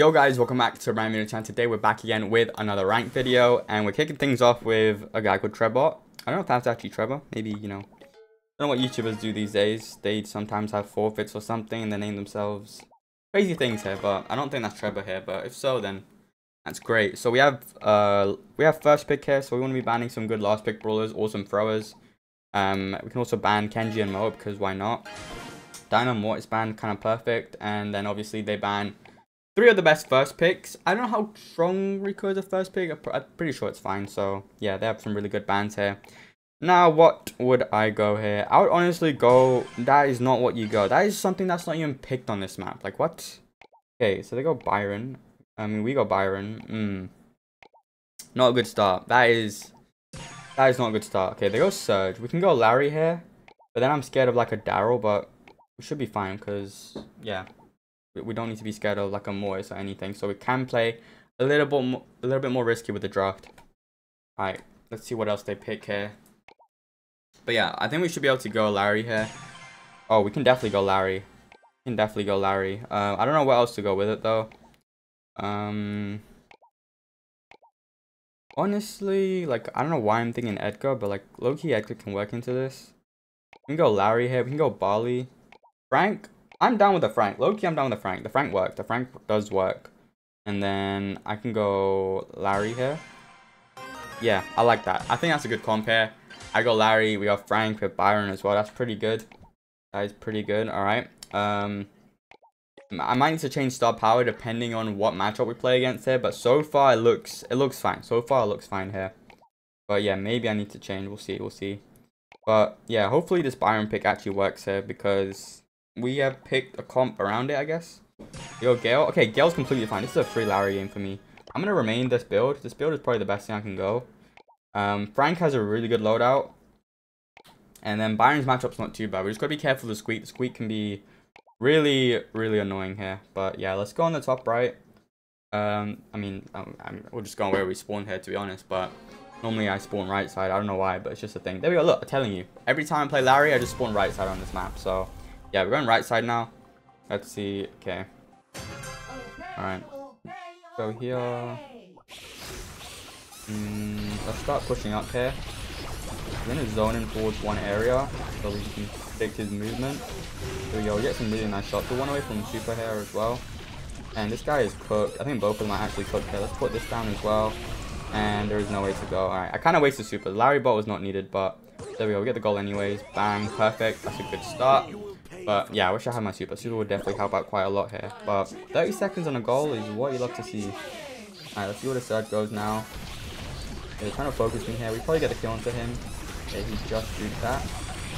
Yo guys, welcome back to Ryan Minute Channel. Today we're back again with another rank video, and we're kicking things off with a guy called Trebot. I don't know if that's actually Trevor. Maybe, you know, I don't know what YouTubers do these days. They sometimes have forfeits or something and they name themselves crazy things here, but I don't think that's Trevor here, but if so, then that's great. So we have first pick here, so we want to be banning some good last pick brawlers or some throwers. We can also ban Kenji and Mo, because why not? Dino and Mort is banned, kind of perfect, and then obviously they ban three of the best first picks. I don't know how strong Rico is a first pick. I'm pretty sure it's fine. So yeah, they have some really good bans here. Now, what would I go here? I would honestly go, that is not what you go. That is something that's not even picked on this map. Like, what? Okay, so they go Byron. I mean, we go Byron. Not a good start. That is not a good start. Okay, they go Surge. We can go Larry here, but then I'm scared of like a Daryl, but we should be fine because, yeah, we don't need to be scared of like a Moise or anything, so we can play a little bit more risky with the draft. All right, let's see what else they pick here. But yeah, I think we should be able to go Larry here. Oh, we can definitely go Larry. We can definitely go Larry. I don't know what else to go with it though. Honestly, like, I don't know why I'm thinking Edgar, but like low-key Edgar can work into this. We can go Larry here. We can go Barley. Frank. I'm down with the Frank. Low-key, I'm down with the Frank. The Frank worked. The Frank does work. And then I can go Larry here. Yeah, I like that. I think that's a good comp here. I go Larry. We got Frank with Byron as well. That's pretty good. That is pretty good. All right. I might need to change star power depending on what matchup we play against here. But so far, it looks fine. So far, it looks fine here. But yeah, maybe I need to change. We'll see. We'll see. But yeah, hopefully this Byron pick actually works here, because we have picked a comp around it, I guess. Yo, Gale. Okay, Gale's completely fine. This is a free Larry game for me. I'm going to remain this build. This build is probably the best thing I can go. Frank has a really good loadout. And then Byron's matchup's not too bad. We just got to be careful of the Squeak. The Squeak can be really, really annoying here. But yeah, let's go on the top right. We'll just go where we spawn here, to be honest. But normally I spawn right side. I don't know why, but it's just a thing. There we go. Look, I'm telling you. Every time I play Larry, I just spawn right side on this map. So yeah, we're going right side now. Let's see. Okay. Alright. Go here. Let's start pushing up here. We're going to zone in towards one area so we can predict his movement. Here we go. We get some really nice shots. We're one away from Super here as well. And this guy is cooked. I think both of them are actually cooked here. Let's put this down as well. And there is no way to go. Alright. I kind of wasted Super. Larry bot was not needed, but there we go. We get the goal anyways. Bang. Perfect. That's a good start. But yeah, I wish I had my super. Super would definitely help out quite a lot here. But 30 seconds on a goal is what you love to see. Alright, let's see where the Surge goes now. Yeah, they're trying to focus me here. We probably get a kill onto him. Yeah, he just shoots that.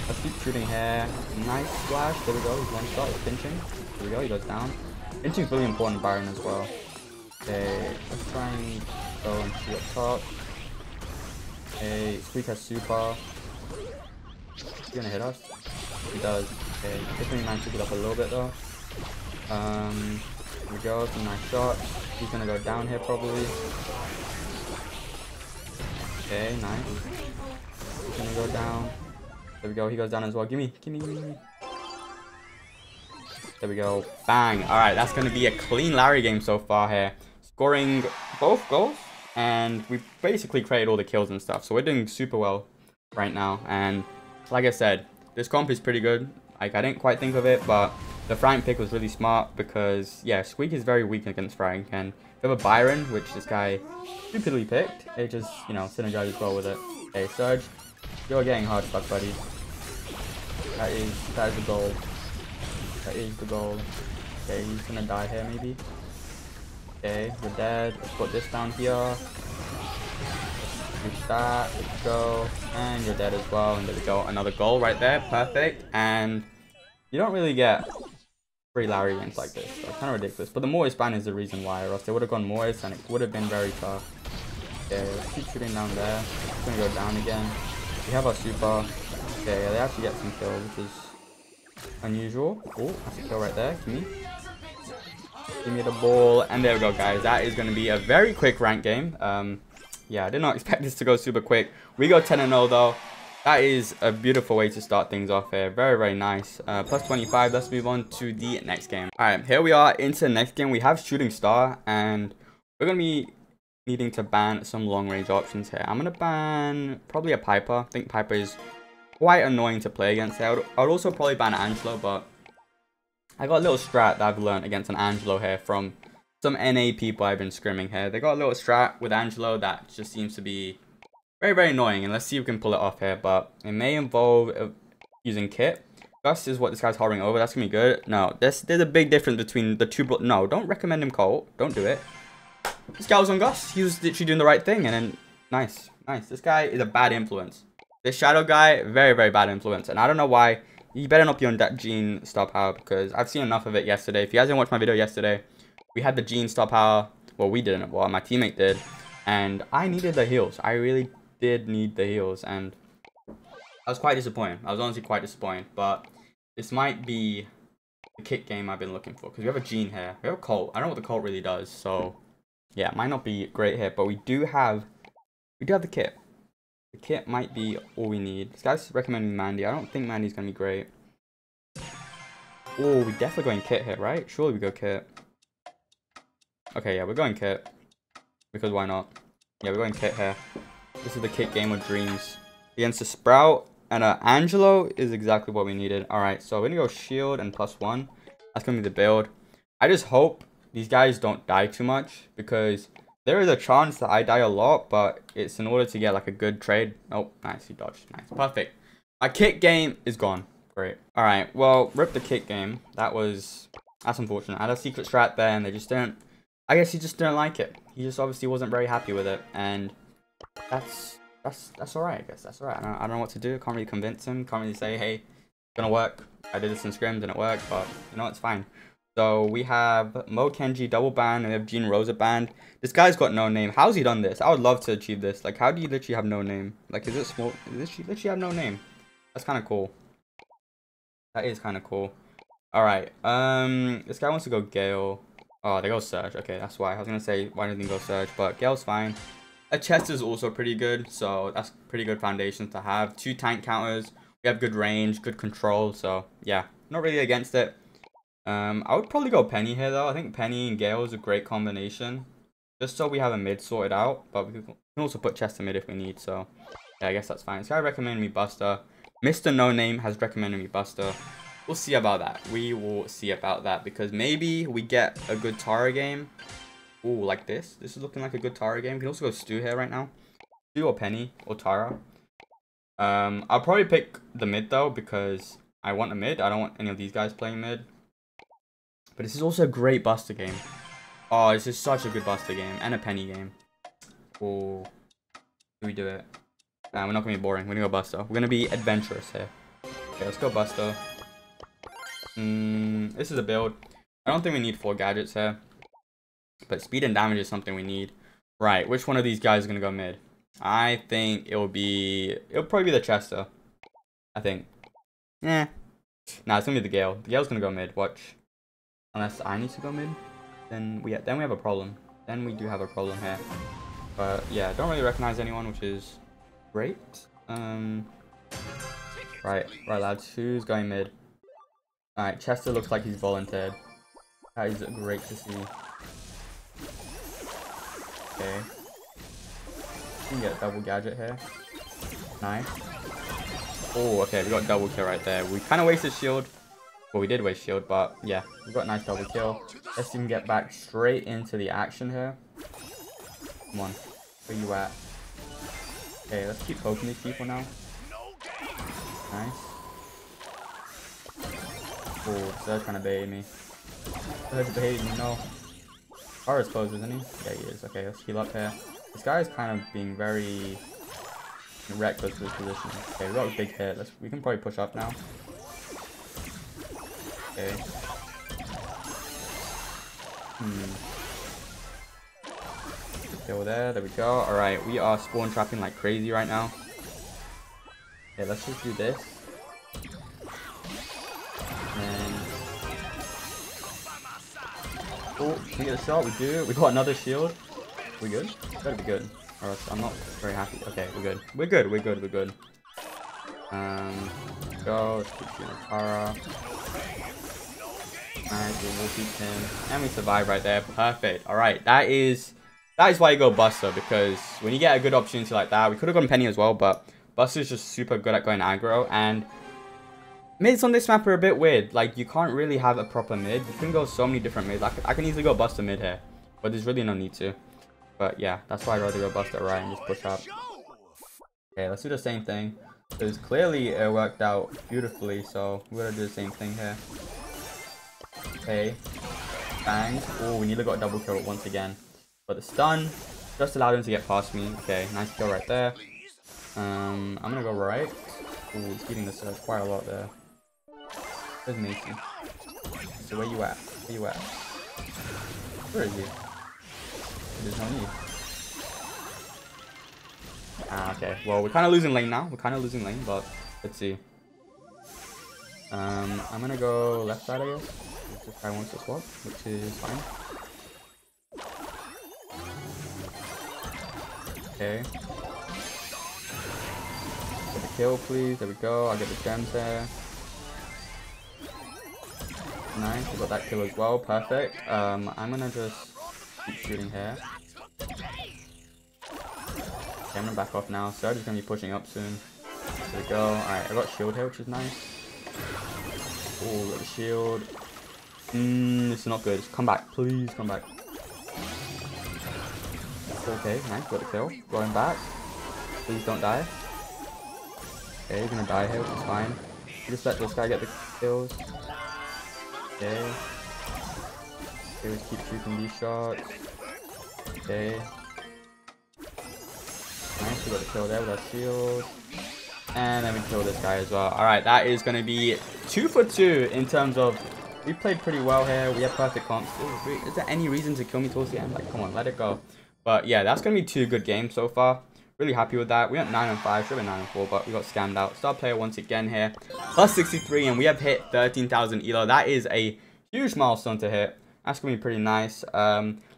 Let's keep shooting here. Nice splash. There we go. He's one shot. With pinching. There we go. He goes down. Pinching's really important, Byron, as well. Okay, let's try and go and shoot up top. Okay, Squeak has super. He's gonna hit us. He does. Okay, definitely managed to get up a little bit though. Here we go, some nice shots. He's gonna go down here probably. Okay, nice. He's gonna go down. There we go, he goes down as well. Gimme. There we go. Bang. Alright, that's gonna be a clean Larry game so far here. Scoring both goals, and we basically created all the kills and stuff. So we're doing super well right now. And like I said, this comp is pretty good. Like, I didn't quite think of it, but the Frank pick was really smart because, yeah, Squeak is very weak against Frank. And we have a Byron, which this guy stupidly picked. It just, you know, synergizes well with it. Okay, Surge, you're getting hard stuck, buddy. That is the goal. That is the goal. Okay, he's gonna die here, maybe. Okay, we're dead. Let's put this down here. That, let's go, and you're dead as well, and there we go, another goal right there, perfect. And you don't really get free Larry wins like this, so it's kind of ridiculous, but the Moise ban is the reason why, or else they would have gone Moise and it would have been very tough. Okay, let's keep shooting down there. It's gonna go down again. We have our super. Okay, they actually get some kills, which is unusual. Oh, that's a kill right there. Give me the ball, and there we go, guys. That is going to be a very quick rank game. Yeah, I did not expect this to go super quick. We go 10-0 though. That is a beautiful way to start things off here. Very, very nice. Plus 25. Let's move on to the next game. All right, here we are into the next game. We have Shooting Star, and we're going to be needing to ban some long-range options here. I'm going to ban probably a Piper. I think Piper is quite annoying to play against here. I would also probably ban an Angelo, but I got a little strat that I've learned against an Angelo here from some NA people I've been scrimming here. They got a little strat with Angelo that just seems to be very, very annoying, and let's see if we can pull it off here, but it may involve using Kit. Gus is what this guy's hovering over. That's gonna be good. No, there's a big difference between the two. No, don't recommend him Colt. Don't do it. This guy was on Gus. He was literally doing the right thing, and then nice, nice. This guy is a bad influence. This Shadow guy, very, very bad influence, and I don't know why. You better not be on that Gene star power, because I've seen enough of it yesterday. If you guys didn't watch my video yesterday, we had the Gene star power. Well, we didn't. Well, my teammate did, and I needed the heals. I really did need the heals, and I was quite disappointed. I was honestly quite disappointed, but this might be the kick game I've been looking for, because we have a Gene here, we have a Colt. I don't know what the Colt really does, so yeah, it might not be great here, but we do have the kit. The kit might be all we need. This guy's recommending Mandy. I don't think Mandy's gonna be great. Oh, we're definitely going kit here, right? Surely we go kit. Okay, yeah, we're going kit, because why not? Yeah, we're going kit here. This is the kick game of dreams. Against a Sprout and an Angelo is exactly what we needed. Alright, so we're going to go shield and +1. That's going to be the build. I just hope these guys don't die too much, because there is a chance that I die a lot, but it's in order to get like a good trade. Oh, nice. He dodged. Nice. Perfect. My kick game is gone. Great. Alright, well, rip the kick game. That's unfortunate. I had a secret strat there and they just didn't... I guess he just didn't like it. He just obviously wasn't very happy with it, and... That's alright, I guess. That's alright. I don't know what to do. Can't really convince him. Can't really say, hey, it's gonna work. I did this in scrims, didn't work, but you know, it's fine. So we have Mo Kenji double banned, and we have Gene Rosa banned. This guy's got no name. How's he done this? I would love to achieve this. Like, how do you literally have no name? Like, is it small? Does she literally have no name? That's kinda cool. That is kinda cool. Alright, this guy wants to go Gale. Oh, they go Surge. Okay, that's why. I was gonna say why didn't they go Surge, but Gale's fine. A chest is also pretty good, so that's pretty good foundations to have. 2 tank counters, we have good range, good control, so yeah, not really against it. I would probably go Penny here though. I think Penny and Gale is a great combination, just so we have a mid sorted out, but we can also put chest in mid if we need, so yeah, I guess that's fine. This guy recommended me Buster. Mr. No Name has recommended me Buster. We'll see about that. We will see about that, because maybe we get a good Tara game. Ooh, like this. This is looking like a good Tara game. We can also go Stu here right now. Stu or Penny or Tara. I'll probably pick the mid though, because I want a mid. I don't want any of these guys playing mid. But this is also a great Buster game. Oh, this is such a good Buster game and a Penny game. Ooh. Do we do it? Nah, we're not going to be boring. We're going to go Buster. We're going to be adventurous here. Okay, let's go Buster. This is a build. I don't think we need 4 gadgets here, but speed and damage is something we need. Right, which one of these guys is going to go mid? I think it'll probably be the Chester, I think. Nah. Nah, it's going to be the Gale. The Gale's going to go mid, watch. Unless I need to go mid, then we have a problem. Then we do have a problem here. But yeah, don't really recognize anyone, which is great. Right lads, who's going mid? Alright, Chester looks like he's volunteered. That is great to see. Okay. We can get a double gadget here. Nice. Oh, okay, we got a double kill right there. We kind of wasted shield. Well, we did waste shield, but yeah, we got a nice double kill. Let's even get back straight into the action here. Come on. Where you at? Okay, let's keep poking these people now. Nice. Oh, Surge kind of baited me. Surge baited me, no. Tara's close, isn't he? Yeah, he is. Okay, let's heal up here. This guy is kind of being very reckless with his position. Okay, we got a big hit. We can probably push up now. Okay. Kill there. There we go. Alright, we are spawn trapping like crazy right now. Okay, let's just do this. Oh, we get a shot, we do. We got another shield. We good? Better be good. Or else I'm not very happy. Okay, we're good. We're good, we're good, we're good. Go to Junipara. Alright, we will beat him. And we survive right there. Perfect. Alright, that is why you go Buster, because when you get a good opportunity like that, we could have gone Penny as well, but Buster's just super good at going aggro, and mids on this map are a bit weird. Like, you can't really have a proper mid. You can go so many different mids. I can easily go Buster mid here, but there's really no need to. But yeah, that's why I'd rather go Buster right and just push up. Okay, let's do the same thing, because clearly it worked out beautifully, so we're gonna do the same thing here. Okay, bang. Oh, we nearly got a double kill once again, but the stun just allowed him to get past me. Okay, nice kill right there. I'm gonna go right. Ooh, he's beating the surge quite a lot there. There's Macy. So where you at? Where you at? Where is he? There's no need. Ah, okay. Well, we're kind of losing lane now. We're kind of losing lane, but let's see. I'm gonna go left side, I guess. This guy wants to swap, which is fine. Okay. Get the kill, please. There we go. I'll get the gems there. Nice, we got that kill as well, perfect. I'm gonna just keep shooting here. Okay, I'm gonna back off now. Surge is gonna be pushing up soon. There we go. Alright, I got shield here, which is nice. Oh, got the shield. This is not good. Just come back, please, come back. Okay, nice, got the kill. Going back. Please don't die. Okay, you're gonna die here, which is fine. Just let this guy get the kills. Okay. Okay, we just keep shooting these shots. Okay. Nice, we got the kill there with our shield. And then we kill this guy as well. Alright, that is going to be 2 for 2 in terms of... We played pretty well here. We have perfect comps. Ooh, is there any reason to kill me towards the end? Like, come on, let it go. But yeah, that's going to be 2 good games so far. Really happy with that. We went 9 and 5, should have been 9 and 4, but we got scammed out. Star player once again here, plus 63, and we have hit 13,000 elo. That is a huge milestone to hit. That's gonna be pretty nice. Yeah, and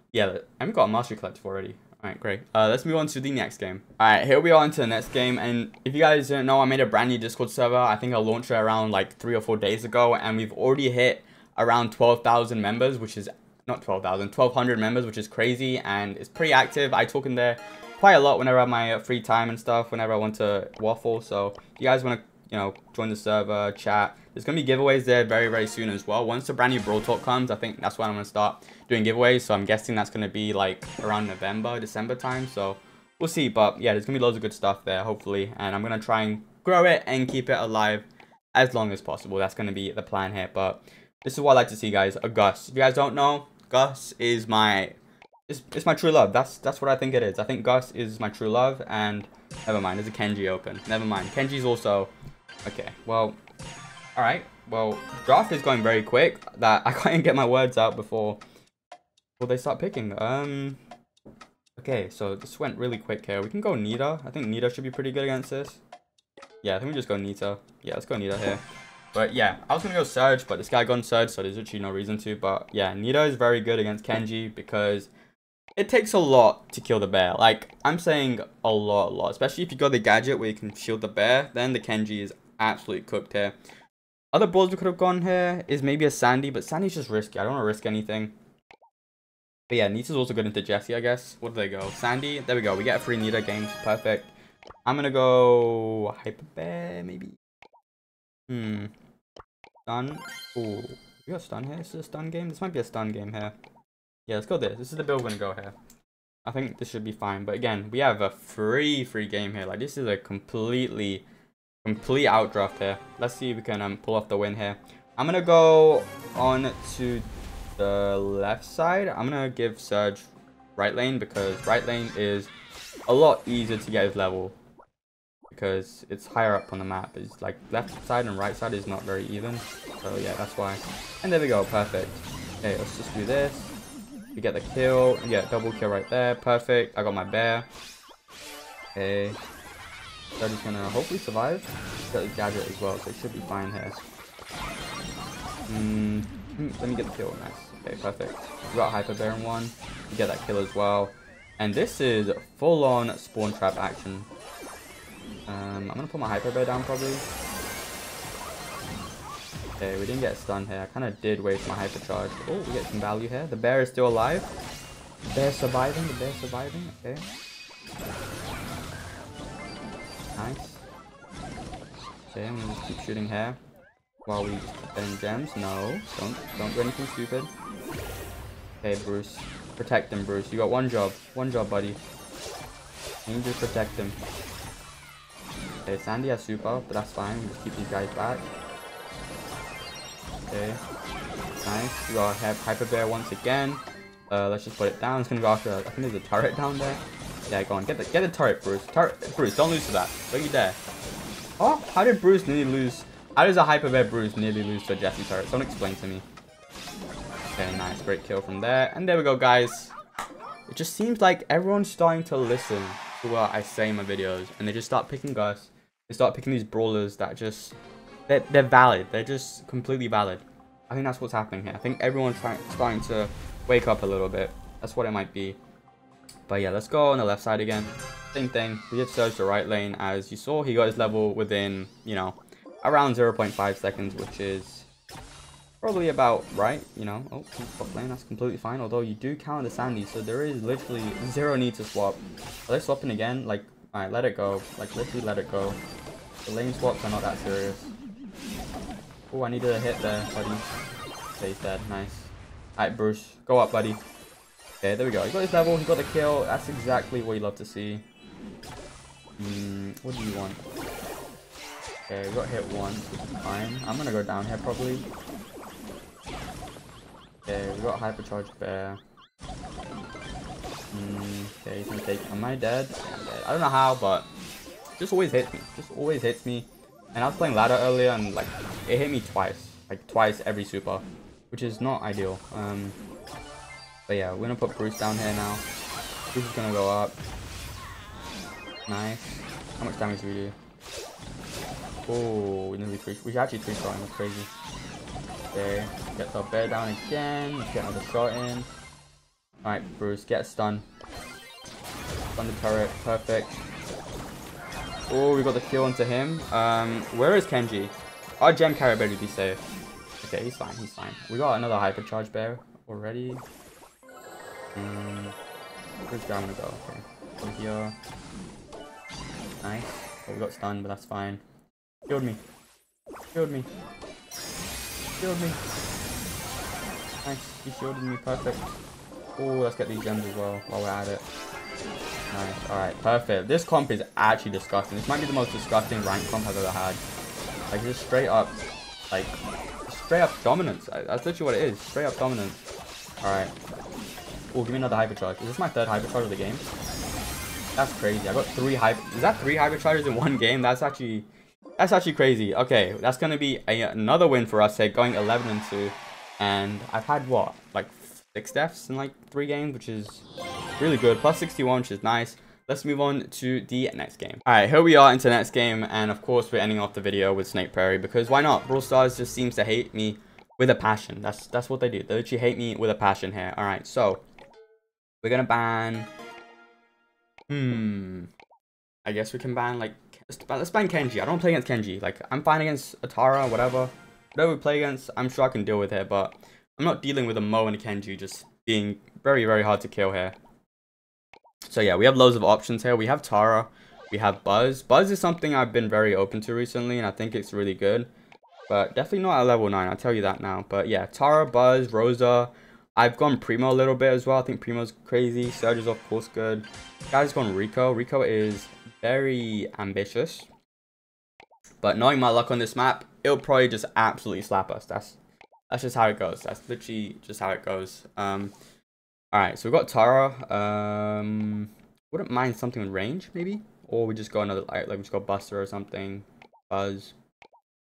we got a mastery collective already. All right, great. Let's move on to the next game. All right, here we are into the next game, and if you guys don't know, I made a brand new Discord server. I think I launched it around like 3 or 4 days ago, and we've already hit around 12,000 members, which is not 12,000, 1,200 members, which is crazy, and it's pretty active. I talk in there quite a lot whenever I have my free time and stuff, whenever I want to waffle. So if you guys want to, you know, join the server, chat, there's gonna be giveaways there very soon as well. Once the brand new Brawl Talk comes, I think that's when I'm gonna start doing giveaways, so I'm guessing that's gonna be like around November, December time, so we'll see. But yeah, there's gonna be loads of good stuff there, hopefully, and I'm gonna try and grow it and keep it alive as long as possible. That's gonna be the plan here. But this is what I like to see, guys. Gus, if you guys don't know, Gus is my... It's my true love. That's what I think it is. I think Gus is my true love, and never mind, there's a Kenji open. Never mind. Kenji's also okay. Well, alright. Well, draft is going very quick that I can't even get my words out before they start picking. Okay, so this went really quick here. We can go Nita. I think Nita should be pretty good against this. Yeah, I think we just go Nita. Yeah, let's go Nita here. But yeah, I was gonna go Surge, but this guy got Surge, so there's literally no reason to. But yeah, Nita is very good against Kenji because it takes a lot to kill the bear. Like, I'm saying a lot. Especially if you got the gadget where you can shield the bear, then the Kenji is absolutely cooked here. Other balls we could have gone here is maybe a Sandy, but Sandy's just risky. I don't want to risk anything. But yeah, Nita's also good into Jessie, I guess. What do they go? Sandy. There we go. We get a free Nita game. Perfect. I'm gonna go Hyper Bear, maybe. Stun. Ooh, we got stun here. Is this a stun game? This might be a stun game here. Yeah, let's go this. This is the build we're gonna go here. I think this should be fine. But again, we have a free game here. Like, this is a complete outdraft here. Let's see if we can pull off the win here. I'm gonna go on to the left side. I'm gonna give Surge right lane because right lane is a lot easier to get his level, because it's higher up on the map. It's like left side and right side is not very even, so yeah, that's why. And there we go, perfect. Okay, let's just do this. We get the kill. We get a double kill right there, perfect. I got my bear. Okay, so I'm just gonna hopefully survive. Got the gadget as well, so it should be fine here. Let me get the kill. Nice. Okay, perfect. We got Hyper Bear in one. We get that kill as well, and this is full-on spawn trap action. I'm gonna put my Hyper Bear down probably. Okay, we didn't get stunned here. I kind of did waste my Hypercharge. Oh, we get some value here. The bear is still alive. The bear surviving, the bear surviving. Okay. Nice. Okay, I'm gonna just keep shooting here. While we spend gems. No, don't do anything stupid. Okay, Bruce. Protect him, Bruce. You got one job. One job, buddy. You need to protect him. Okay, Sandy has super, but that's fine. We'll just keep these guys back. Okay. Nice. We gotta have Hyper Bear once again. Let's just put it down. It's gonna go after I think there's a turret down there. Yeah, go on. Get the turret, Bruce. Turret, Bruce, don't lose to that. Don't you dare. Oh, how did Bruce nearly lose? How does a Hyper Bear Bruce nearly lose to a Jesse turret? Someone explain to me. Okay, nice. Great kill from there. And there we go, guys. It just seems like everyone's starting to listen to what I say in my videos. And they just start picking us. They start picking these brawlers that just... They're valid. They're just completely valid. I think that's what's happening here. I think everyone's starting to wake up a little bit. That's what it might be. But yeah, let's go on the left side again. Same thing. We did search the right lane. As you saw, he got his level within, you know, around 0.5 seconds, which is probably about right, you know. Oh, top lane, that's completely fine. Although you do counter the Sandy, so there is literally zero need to swap. Are they swapping again? Like, alright, let it go. Like, literally let it go. The lane swaps are not that serious. Oh, I needed a hit there, buddy. Okay, he's dead. Nice. Alright, Bruce. Go up, buddy. Okay, there we go. He got his level. He got the kill. That's exactly what you love to see. What do you want? Okay, we got hit once. Fine. I'm gonna go down here, probably. Okay, we got Hypercharged Bear. Okay, he's gonna take... Am I dead? I'm dead. I don't know how, but... Just always hits me. Just always hits me. And I was playing ladder earlier, and, like... It hit me twice, like twice every super, which is not ideal. But yeah, we're gonna put Bruce down here now. Bruce is gonna go up. Nice. How much damage do we do? Oh, we nearly three. We should actually three shot him. That's crazy. Okay, get our bear down again. Let's get another shot in. All right, Bruce, get stunned. Stun the turret. Perfect. Oh, we got the kill onto him. Where is Kenji? Our gem carry better be safe. Okay, he's fine, he's fine. We got another Hypercharge Bear already. Which guy I'm gonna go? Okay, over here. Nice. Okay, we got stunned, but that's fine. Killed me. Killed me. Killed me. Nice, he shielded me, perfect. Oh, let's get these gems as well while we're at it. Nice, alright, perfect. This comp is actually disgusting. This might be the most disgusting rank comp I've ever had. Like, just straight up, like, straight up dominance. That's literally what it is. Straight up dominance. Alright. Oh, give me another Hypercharge. Is this my third Hypercharge of the game? That's crazy. I got three Hypercharges. Is that three Hypercharges in one game? That's actually crazy. Okay, that's going to be another win for us here, going 11-2. And I've had, what, like 6 deaths in, like, 3 games, which is really good. Plus 61, which is nice. Let's move on to the next game. Alright, here we are into the next game, and of course we're ending off the video with Snake Prairie, because why not? Brawl Stars just seems to hate me with a passion. That's what they do. They literally hate me with a passion here. Alright, so we're gonna ban... I guess we can ban, like... Let's ban Kenji. I don't play against Kenji. Like, I'm fine against Atara, whatever. Whatever we play against, I'm sure I can deal with it, but I'm not dealing with a Mo and a Kenji just being very, very hard to kill here. So yeah, we have loads of options here. We have Tara, we have Buzz. Buzz is something I've been very open to recently, and I think it's really good. But definitely not at level 9, I'll tell you that now. But yeah, Tara, Buzz, Rosa. I've gone Primo a little bit as well. I think Primo's crazy. Surge is of course good. Guys gone Rico. Rico is very ambitious. But knowing my luck on this map, it'll probably just absolutely slap us. That's just how it goes. That's literally just how it goes. Alright, so we've got Tara. Wouldn't mind something with range, maybe? Or we just go another, like, we just go Buster or something. Buzz.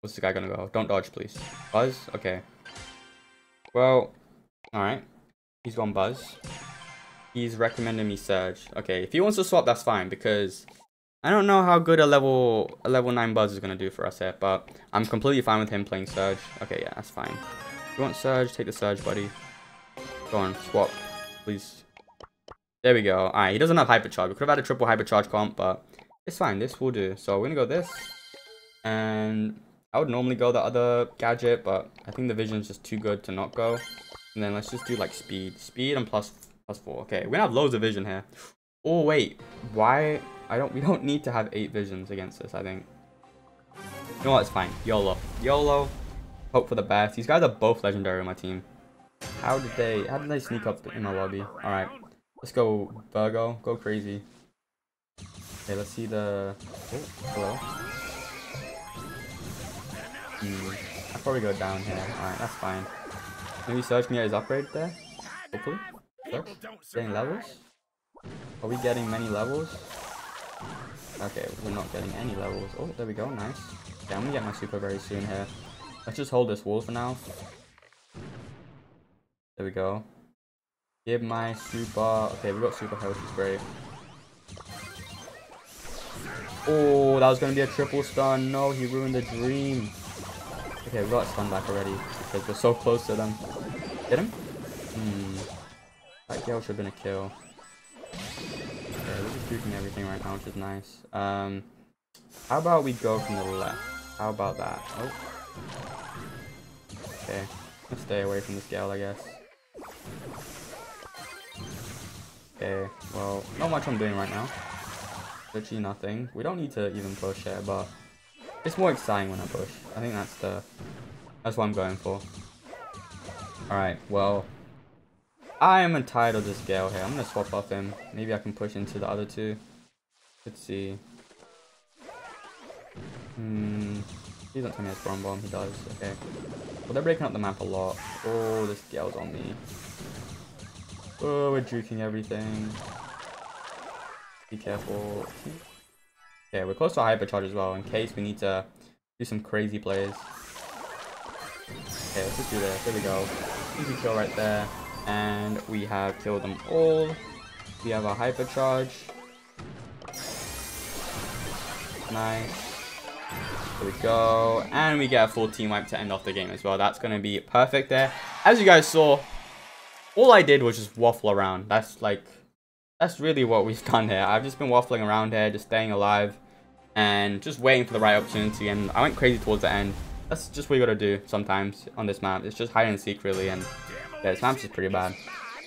What's the guy gonna go? Don't dodge, please. Buzz? Okay. Well, alright. He's gone Buzz. He's recommending me Surge. Okay, if he wants to swap, that's fine, because I don't know how good a level 9 Buzz is gonna do for us here, but I'm completely fine with him playing Surge. Okay, yeah, that's fine. If you want Surge, take the Surge, buddy. Go on, swap. Please. There we go. Alright, he doesn't have Hypercharge. We could have had a triple Hypercharge comp, but It's fine, this will do. So we're gonna go this, and I would normally go the other gadget, but I think the vision's just too good to not go. And then let's just do like speed and plus four. Okay, we're gonna have loads of vision here. Oh wait, why? We don't need to have 8 visions against this, I think. You know what, it's fine. YOLO. Hope for the best. These guys are both legendary on my team. How did they sneak up in my lobby? Alright. Let's go Virgo. Go crazy. Okay, let's see the... Oh, hello. I'll probably go down here. Alright, that's fine. Maybe Surge can get his upgrade there. Hopefully. Surge. Getting levels? Are we getting many levels? Okay, we're not getting any levels. Oh, there we go. Nice. Okay, I'm gonna get my super very soon here. Let's just hold this wall for now. There we go. Give my super. Okay, we got super health, which is great. Oh, that was gonna be a triple stun. No, he ruined the dream. Okay, we got stun back already because we're so close to them. Get him? That kill should have been a kill. Okay, we're just juking everything right now, which is nice. How about we go from the left? How about that? Oh. Okay, let's stay away from this gal, I guess. Okay, well, not much I'm doing right now. Literally nothing. We don't need to even push here, but it's more exciting when I push. I think that's what I'm going for. Alright, well, I am entitled to this Gale here. I'm gonna swap off him. Maybe I can push into the other two. Let's see. He doesn't tell me it's Brom Bomb. He does. Okay. Well, they're breaking up the map a lot. Oh, this Gale's on me. Oh, we're juking everything. Be careful. Okay, we're close to a hypercharge as well, in case we need to do some crazy plays. Okay, let's just do this. There we go. Easy kill right there. And we have killed them all. We have our hypercharge. Nice. There we go. And we get a full team wipe to end off the game as well. That's going to be perfect there. As you guys saw, all I did was just waffle around. That's really what we've done here. I've just been waffling around here, just staying alive. And just waiting for the right opportunity. And I went crazy towards the end. That's just what you got to do sometimes on this map. It's just hide and seek, really. And... yeah, this map's just pretty bad.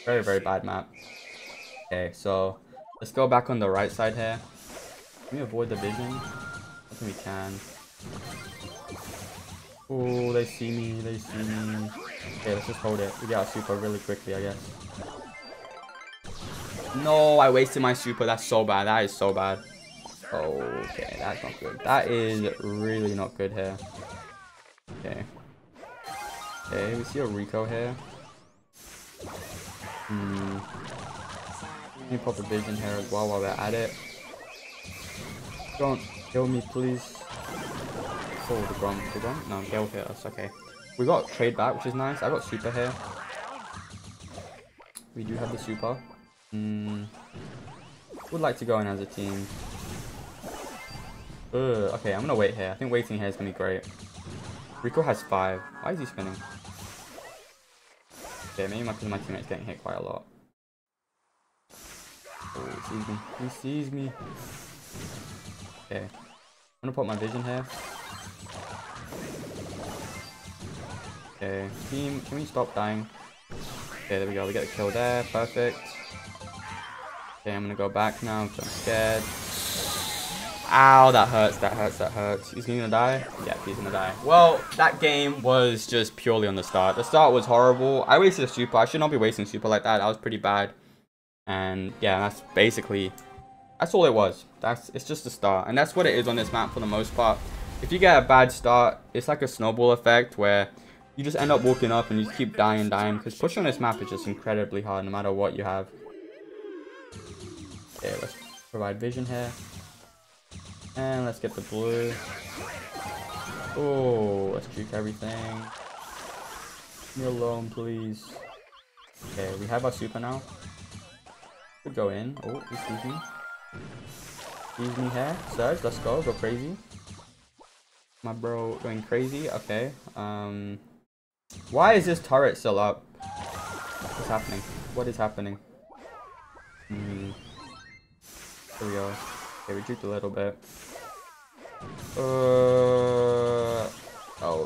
Very, very bad map. Okay, so let's go back on the right side here. Can we avoid the vision? I think we can. Oh, they see me. They see me. Okay, let's just hold it. We got our super really quickly, I guess. No, I wasted my super. That's so bad. That is so bad. Okay, that's not good. That is really not good here. Okay. Okay, we see a Rico here. Let me pop a vision here as well while we're at it. Don't kill me, please. Oh, the Grom? No, Gale hit us. Okay. We got trade back, which is nice. I got super here. We do have the super. Would like to go in as a team. Okay, I'm gonna wait here. I think waiting here is gonna be great. Rico has 5. Why is he spinning? Okay, maybe because my teammate's getting hit quite a lot. Oh, he sees me. He sees me. Okay. I'm gonna pop my vision here. Okay. Team, can we stop dying? Okay, there we go. We get the kill there. Perfect. Okay, I'm gonna go back now because I'm scared. Ow, that hurts. He's gonna die? Yeah, he's gonna die. Well, that game was just purely on the start. The start was horrible. I wasted a super. I should not be wasting super like that. That was pretty bad. And yeah, that's all it was. It's just the start. And that's what it is on this map for the most part. If you get a bad start, it's like a snowball effect where you just end up walking up and you keep dying. Because pushing on this map is just incredibly hard no matter what you have. Okay, let's provide vision here. And let's get the blue. Oh, let's juke everything. Leave me alone, please. Okay, we have our super now. Could go in. Oh, he sees me. Sees me here. Surge, let's go. Go crazy. My bro going crazy. Okay. Why is this turret still up? What's happening? What is happening? Here we go. Okay, retreat a little bit. Oh,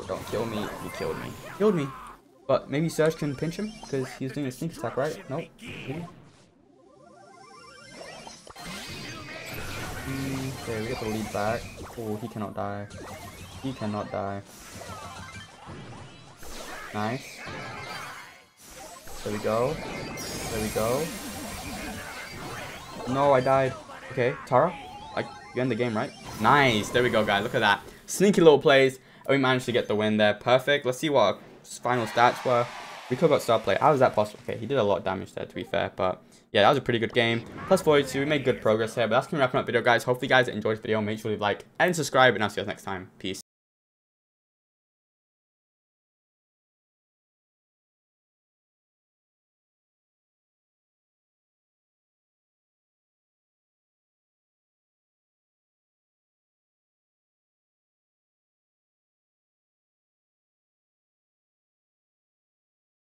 don't kill me. He killed me. Killed me. But maybe Serge can pinch him because he's doing a sneak attack, right? Nope. Maybe. Okay, we get the lead back. Oh, he cannot die. He cannot die. Nice. There we go. There we go. No, I died. Okay, Tara, you end the game, right? Nice. There we go, guys. Look at that. Sneaky little plays. And we managed to get the win there. Perfect. Let's see what our final stats were. We could have got star play. How is that possible? Okay, he did a lot of damage there, to be fair. But yeah, that was a pretty good game. Plus 42. We made good progress here. But that's going to wrap up the video, guys. Hopefully, you guys enjoyed the video. Make sure you like and subscribe. And I'll see you guys next time. Peace.